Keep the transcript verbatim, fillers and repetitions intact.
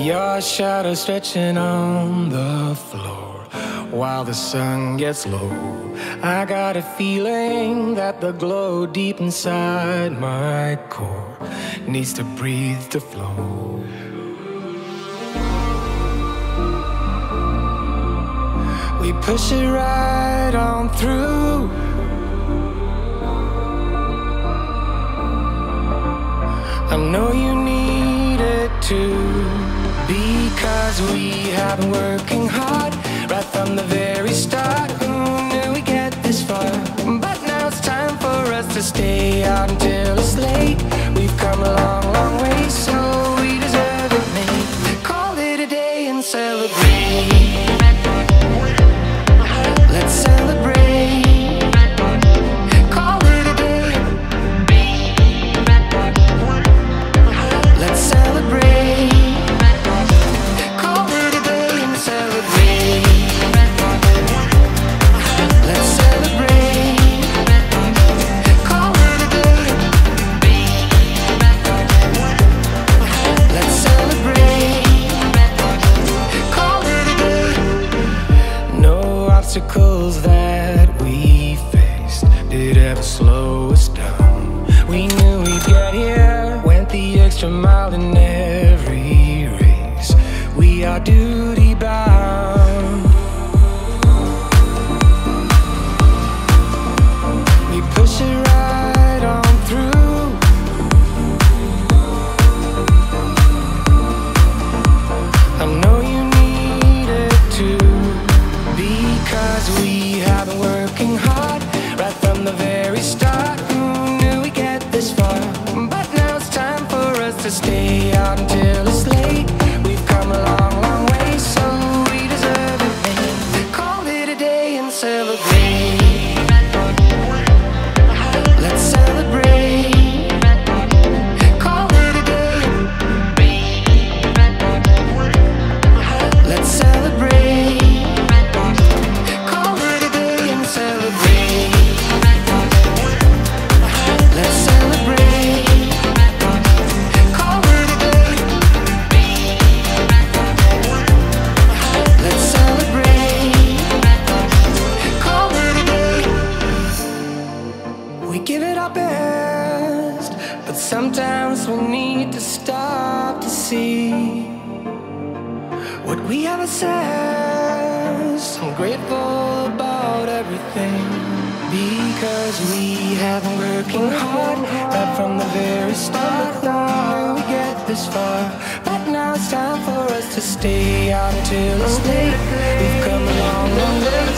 Your shadow stretching on the floor while the sun gets low. I got a feeling that the glow deep inside my core needs to breathe to flow. We push it right on through. I know you need it too, because we have been working hard right from the very start. Who knew we get this far? But now it's time for us to stay out until it's late. We've come a long, long way, so we deserve it, mate. Call it a day and celebrate. Let's celebrate. Call it a day. Let's celebrate. Obstacles that we faced did ever slow us down. We knew we'd get here, went the extra mile in every race. We are duty bound. We push it right on through. I know you need it too, because we have been working hard right from the very start. Who knew we get this far? But now it's time for us to stay out until it's late. We've come a long, long way, so we deserve it, mate. Call it a day and celebrate. Let's celebrate. Call it a day. Let's celebrate. Sometimes we need to stop to see what we have assessed. I'm grateful about everything, because we have been working hard right from the very start. How we get this far? But now it's time for us to stay out until it's late. We've come a long, long way.